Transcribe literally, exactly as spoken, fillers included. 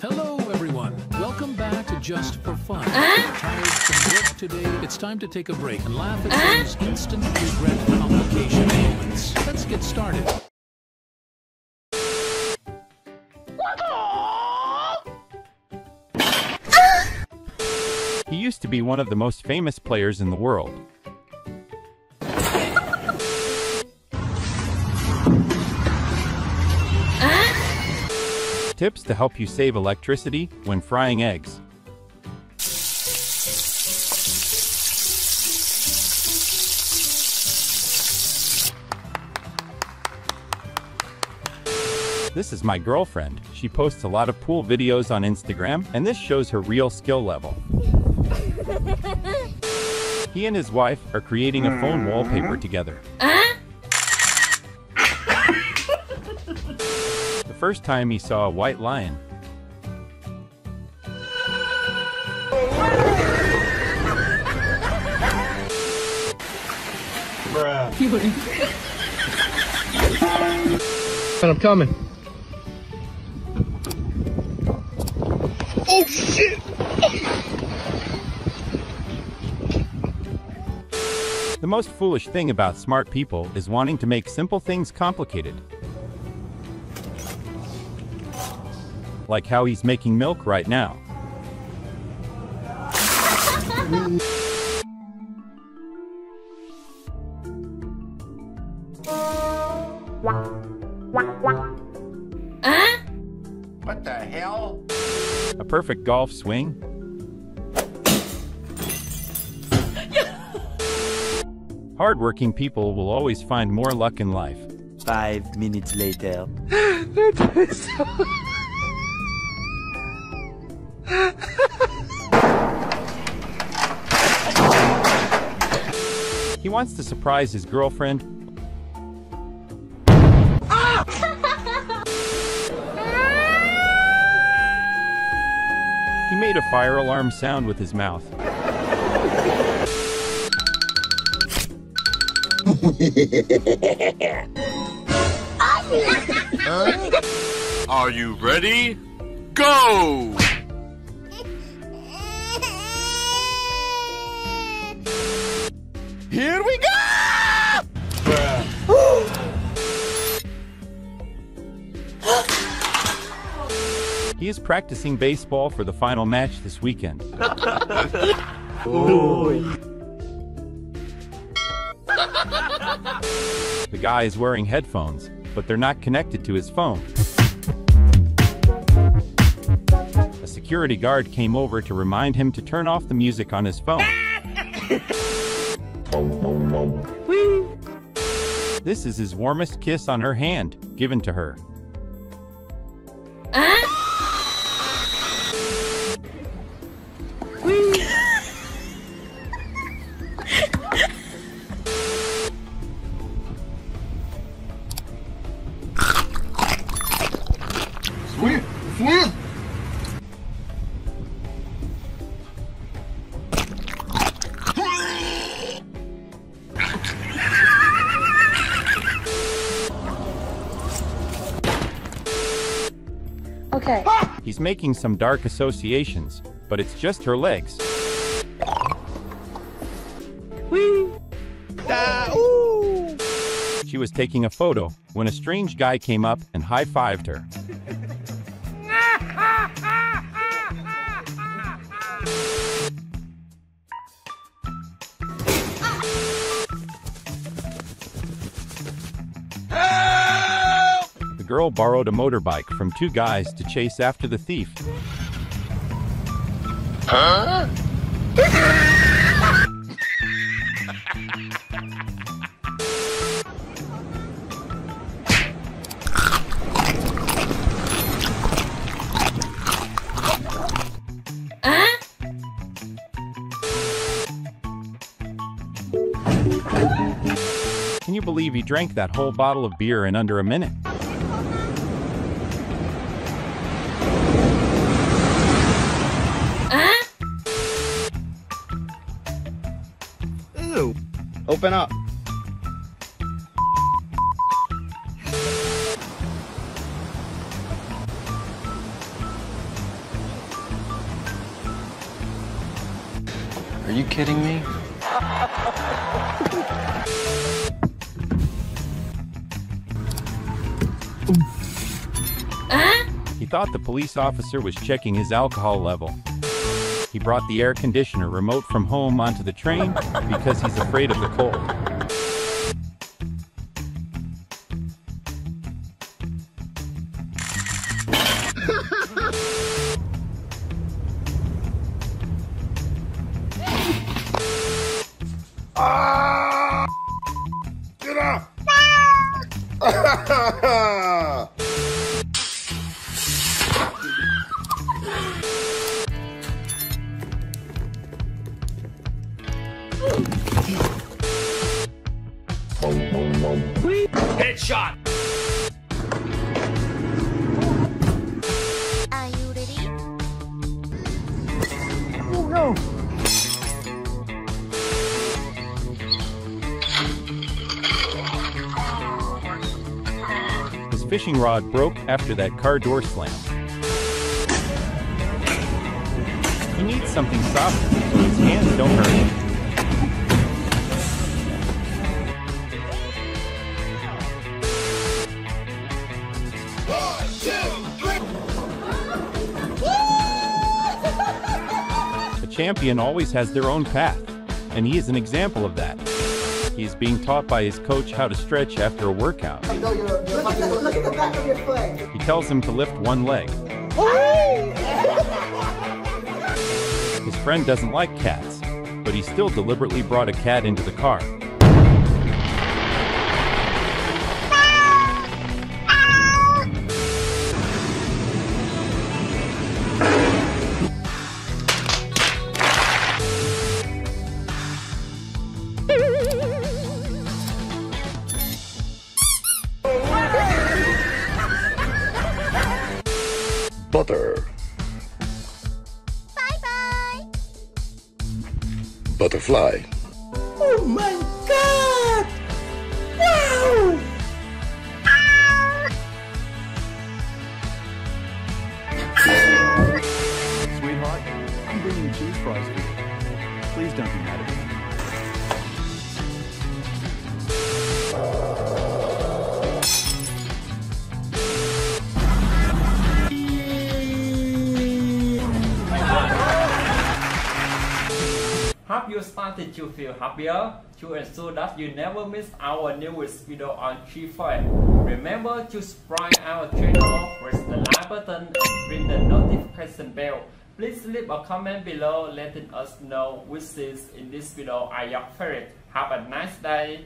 Hello everyone, welcome back to Just for Fun. Uh? Tired from work today? It's time to take a break and laugh at uh? those instant regret complication moments. Let's get started. He used to be one of the most famous players in the world. Tips to help you save electricity when frying eggs. This is my girlfriend. She posts a lot of pool videos on Instagram, and this shows her real skill level. He and his wife are creating a phone wallpaper together. Uh-huh. First time he saw a white lion. I'm coming. Oh shit! The most foolish thing about smart people is wanting to make simple things complicated. Like how he's making milk right now. Huh? What the hell? A perfect golf swing? Hardworking people will always find more luck in life. Five minutes later. That is so... He wants to surprise his girlfriend. Ah! He made a fire alarm sound with his mouth. Huh? Are you ready? Go! Here we go! He is practicing baseball for the final match this weekend. The guy is wearing headphones, but they're not connected to his phone. A security guard came over to remind him to turn off the music on his phone. This is his warmest kiss on her hand, given to her. Uh? Sweet. Sweet. Okay. He's making some dark associations, but it's just her legs. Whee. Da, ooh. She was taking a photo when a strange guy came up and high-fived her. The girl borrowed a motorbike from two guys to chase after the thief. Huh? Can you believe he drank that whole bottle of beer in under a minute? Open up. Are you kidding me? He thought the police officer was checking his alcohol level. He brought the air conditioner remote from home onto the train because he's afraid of the cold. Ah! Get up! Ah! Headshot! Are you ready? Oh no! Fishing rod broke after that car door slammed. He needs something soft so his hands don't hurt him. One, two, three. The champion always has their own path, and he is an example of that. He is being taught by his coach how to stretch after a workout. Look at the, look at the back of your leg. He tells him to lift one leg. His friend doesn't like cats, but he still deliberately brought a cat into the car. Butter. Bye-bye. Butterfly. Oh my God! Wow! Ah. Ah. Sweetheart, I'm bringing cheese fries to you. Please don't be mad at me. Hope you started to feel happier to ensure that you never miss our newest video on J four Fail. Remember to subscribe our channel, press the like button and ring the notification bell. Please leave a comment below letting us know which scenes in this video are your favorite. Have a nice day.